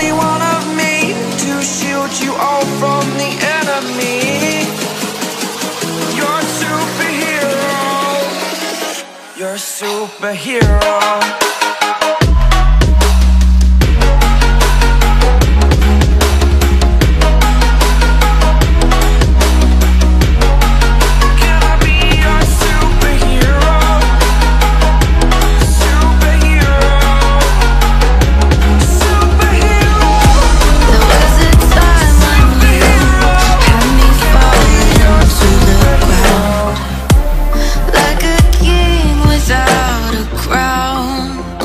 only one of me to shield you all from the enemy. You're a superhero. You're a superhero. Without a crown,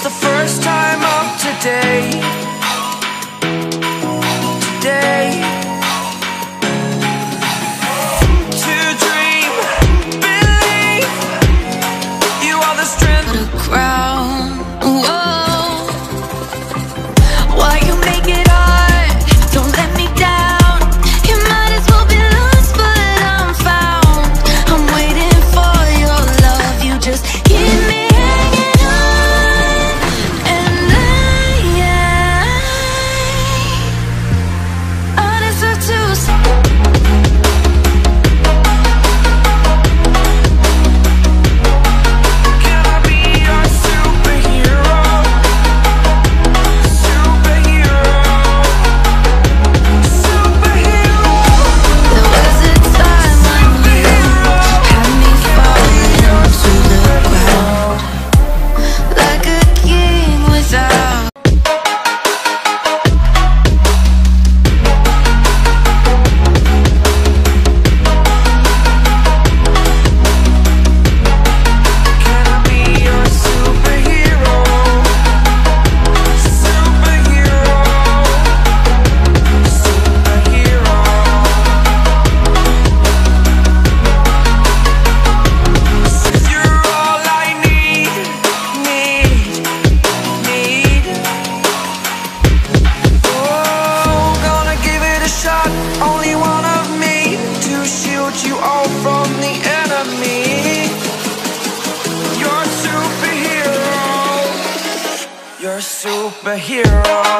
It's the first time of today. To dream, believe. You are the strength of the ground. Whoa. Why you make it hard? Don't let me down. You might as well be lost, but I'm found. I'm waiting for your love. You just give me. You're a superhero.